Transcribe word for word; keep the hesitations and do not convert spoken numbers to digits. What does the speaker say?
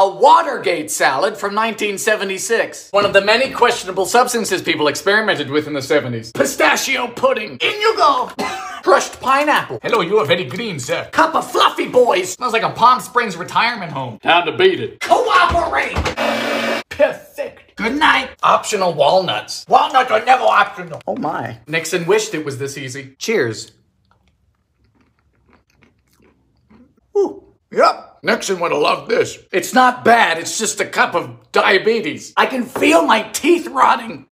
a Watergate salad from nineteen seventy-six. One of the many questionable substances people experimented with in the seventies. Pistachio pudding. In you go. Crushed pineapple. Hello, you are very green, sir. Cup of fluffy boys. Smells like a Palm Springs retirement home. Time to beat it. Cooperate. Perfect. Good night. Optional walnuts. Walnuts are never optional. Oh my. Nixon wished it was this easy. Cheers. Ooh. Yep. Nixon would have loved this. It's not bad. It's just a cup of diabetes. I can feel my teeth rotting.